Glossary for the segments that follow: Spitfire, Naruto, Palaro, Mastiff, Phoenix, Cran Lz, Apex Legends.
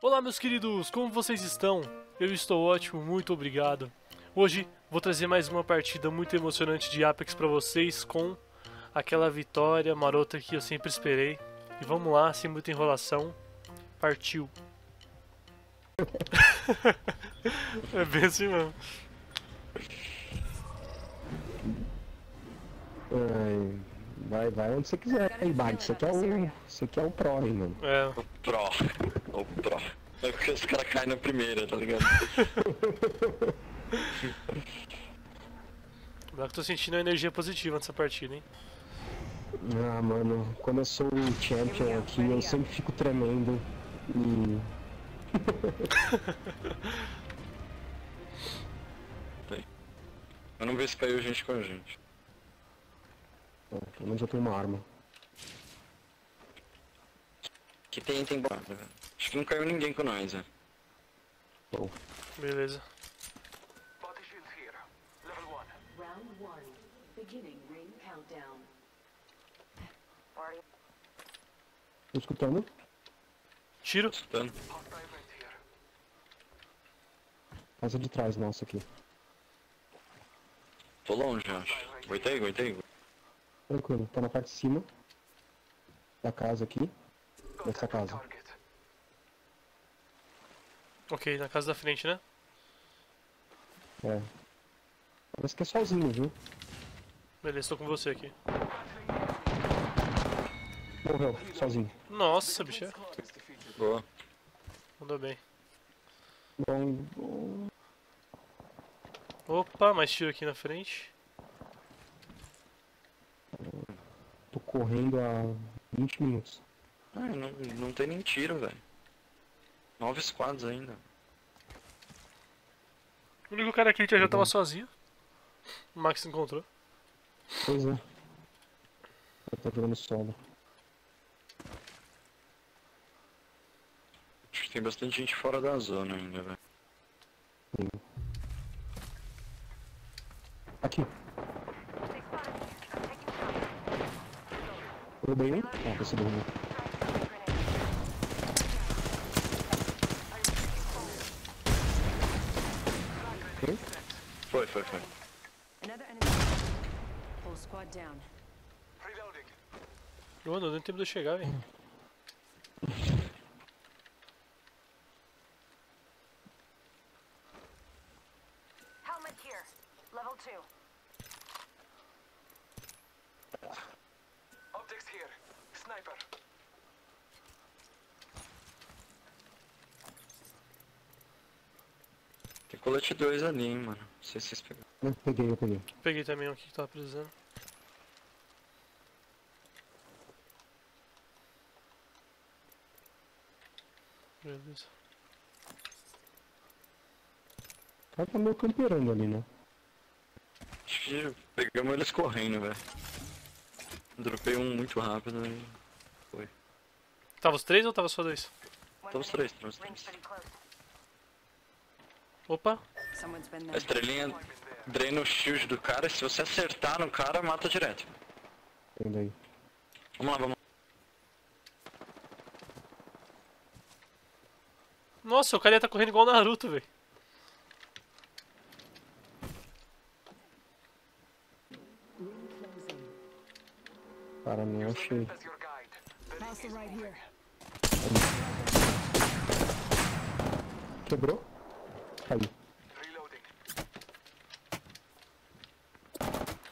Olá meus queridos, como vocês estão? Eu estou ótimo, muito obrigado. Hoje vou trazer mais uma partida muito emocionante de Apex pra vocês, com aquela vitória marota que eu sempre esperei. E vamos lá, sem muita enrolação, partiu. É bem assim mesmo. Vai onde você quiser, aí bate. Isso aqui é o Pro, hein, mano. É. O Pro. É porque os caras caem na primeira, tá ligado? Lá que eu tô sentindo a energia positiva nessa partida, hein. Ah, mano, quando eu sou o champion aqui, eu sempre fico tremendo. E... eu não vejo se caiu gente com a gente. Bom, pelo menos eu tenho uma arma. Aqui tem bomba. Acho que não caiu ninguém com nós, né? Bom. Beleza. Tô escutando? Tiro? Escutando. Casa de trás, nossa, aqui. Tô longe, acho. Aguentei. Tranquilo, tá na parte de cima da casa aqui. Dessa casa. Ok, na casa da frente, né? É. Parece que é sozinho, viu? Beleza, tô com você aqui. Morreu, sozinho. Nossa, bicho. Boa. Mandou bem. Bom. Opa, mais tiro aqui na frente. Tô correndo há 20 minutos. Ah, não tem nem tiro, velho. 9 squads ainda. O único cara aqui já tava sozinho. O Max encontrou. Pois é. Eu tô virando solo. Acho que tem bastante gente fora da zona ainda, velho. Aqui. Tudo bem, né? Ah, você derrubou. Foi. Mano, não deu tempo de eu chegar, velho. Tem colete 2 ali, hein, mano. Não sei se vocês pegaram. Eu peguei. Peguei também o que tava precisando. Beleza. O cara tá meio camperando ali, né? Acho que pegamos eles correndo, velho. Dropei um muito rápido e foi. Tava os 3 ou tava só 2? Tava os três. Opa! A estrelinha drena o shield do cara e se você acertar no cara, mata direto. Entendi. Vamos lá. Nossa, o cara tá correndo igual o Naruto, velho. Cara, não achei. Quebrou? Caiu.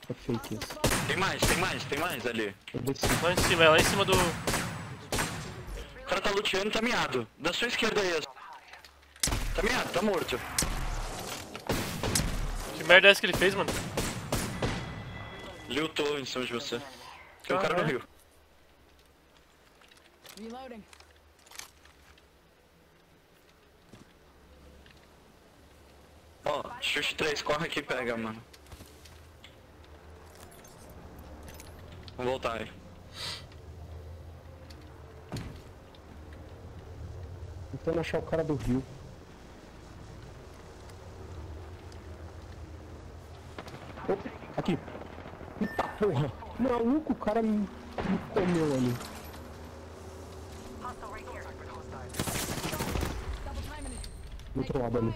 É fake isso. Tem mais ali. Lá em cima, é lá em cima do... O cara tá luteando e tá miado. Da sua esquerda aí. Tá miado, tá morto. Que merda é essa que ele fez, mano? Lutou em cima de você. Tem um cara no rio. Reloading. Ó, chute 3, corre aqui e pega, mano. Vamos voltar aí. Tentando achar o cara do rio. Opa, aqui. Eita porra. Maluco, o cara me comeu ali. Do outro lado ali.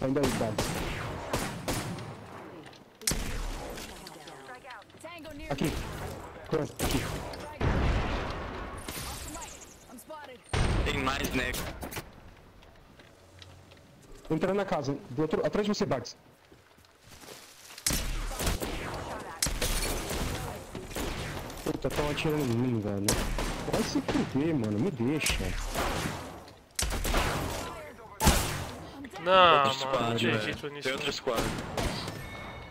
Ainda aí, Dados. Aqui. Close, aqui. Tem mais, nego. Entrando na casa. Do outro... Atrás de você, Dados. Puta, tão atirando em mim, velho. Vai se perder, mano. Me deixa. Não, outro mano, squad, não tinha jeito nisso. Tem outro squad.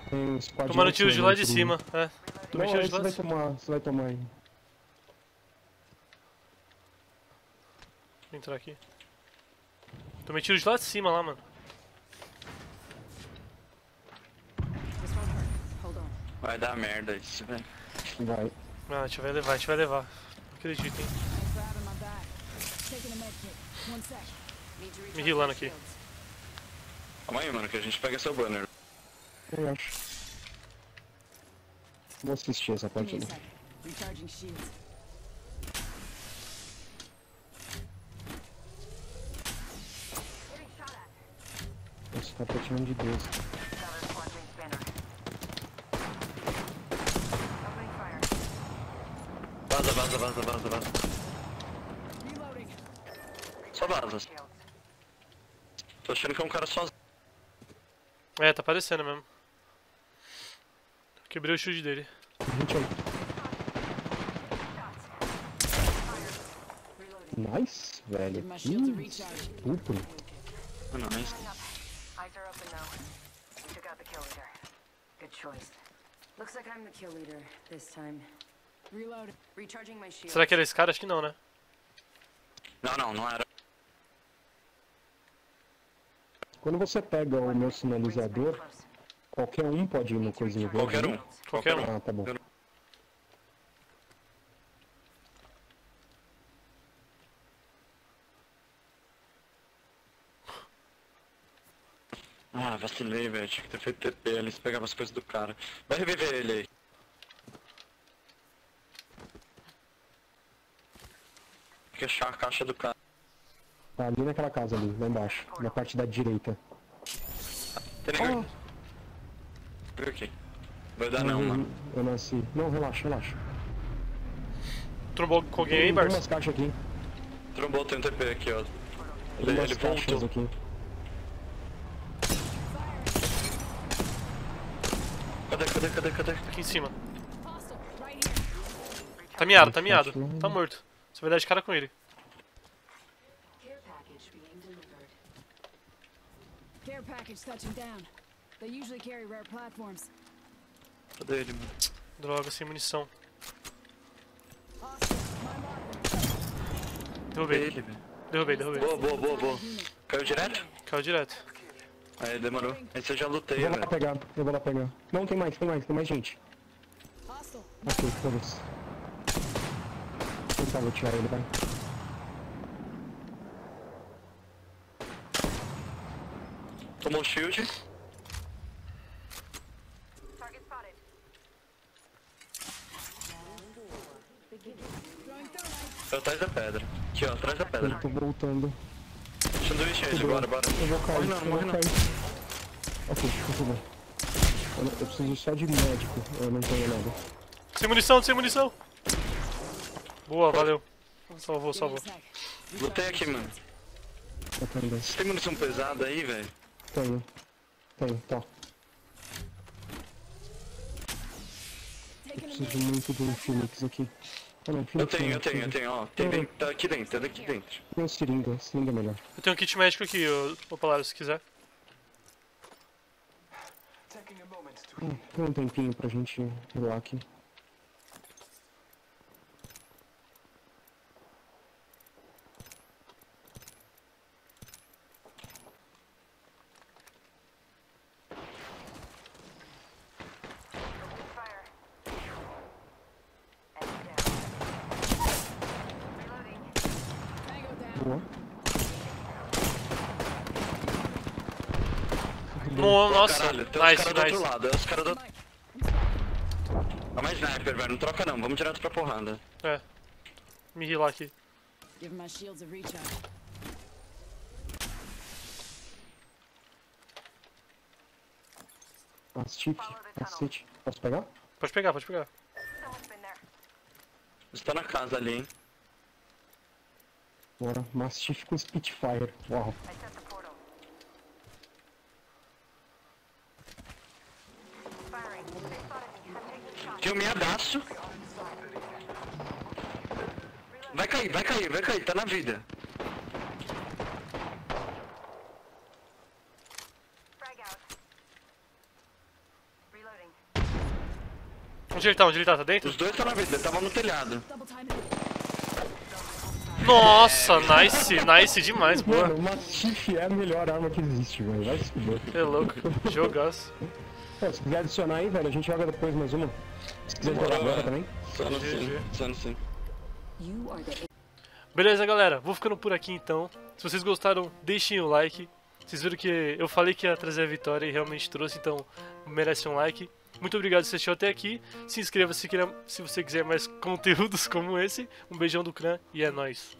Tem squad. Tomando tiro de lá de cima. É. Tomei tiro de lá de cima. Você vai tomar aí. Vou entrar aqui. Tomei tiro de lá de cima, lá, mano. Vai dar merda isso, velho. Vai. Não, a gente vai levar, Não acredito, hein. Me healando aqui. Calma aí, mano, que a gente pega seu banner. Eu acho. Vou assistir essa parte ali. Esse cara tá tirando de Deus. Vaza, vaza. Só vaza. Tô achando que é um cara sozinho. É, tá aparecendo mesmo. Quebrei o shield dele. 28. Nice, velho. Super. Nice. Será que era esse cara? Acho que não, né? Não era. Quando você pega o meu sinalizador, qualquer um pode ir no coisinho verde. Qualquer um. Ah, tá bom. Ah, vacilei, velho. Tinha que ter feito TP ali, se pegava as coisas do cara. Vai reviver ele aí. Tem que achar a caixa do cara. Tá ali naquela casa ali, lá embaixo, na parte da direita. Por aqui. Vai dar não, mano. Eu nasci. Não, relaxa. Trombou com alguém aí, Barça? Tem umas caixas aqui. Trombou, tem um TP aqui, ó. Tem umas caixas aqui. Cadê? Aqui em cima. Tá miado. Tá morto. Você vai dar de cara com ele. Care package touching down. They usually carry rare platforms. Cadê ele, mano? Droga, sem munição. Derrubei. Boa. Caiu direto? Aí, demorou. Esse eu já lutei, velho. Eu vou lá pegar. Não, tem mais gente. Ok, foda-se. Vou tentar lutear ele, vai. Tomou shield. Tô atrás da pedra. Aqui, ó, atrás da pedra. Eu tô voltando. Sanduíche aí, bora. Eu vou cair, morre não. Ok, continua. Eu preciso só de médico, eu não tenho nada. Sem munição. Boa, valeu. Salvou. Lutei aqui, mano. Você tem munição pesada aí, velho? Tenho. Eu preciso muito de um Phoenix aqui. Ah, não, Phoenix eu tenho, ó. Tá aqui dentro. Tem um seringa melhor. Eu tenho um kit médico aqui, ô Palaro, se quiser. Tem um tempinho pra gente ir lá aqui. Nossa, caralho, tem nice, os caras do outro lado, é os caras do... Tá mais sniper, velho, não troca não, vamos direto pra porrada. É, me healar aqui. Mastiff, cacete. Posso pegar? Pode pegar, pode pegar. Está na casa ali, hein? Bora, Mastiff com Spitfire. Uau. Tem um meadaço. Vai cair, vai cair, vai cair. Tá na vida. Onde ele tá? Onde ele tá? Tá dentro? Os dois estão na vida, tava no telhado. Nossa, nice, nice demais, pô. Mano, uma Mastiff é a melhor arma que existe, velho. Vai se fuder. É louco, jogaço. É, se quiser adicionar aí, velho, a gente joga depois mais uma. Se quiser jogar agora também. Só no sim. Beleza, galera, vou ficando por aqui então. Se vocês gostaram, deixem o like. Vocês viram que eu falei que ia trazer a vitória e realmente trouxe, então merece um like. Muito obrigado por assistir até aqui. Se inscreva se você quiser mais conteúdos como esse. Um beijão do Cran e é nóis.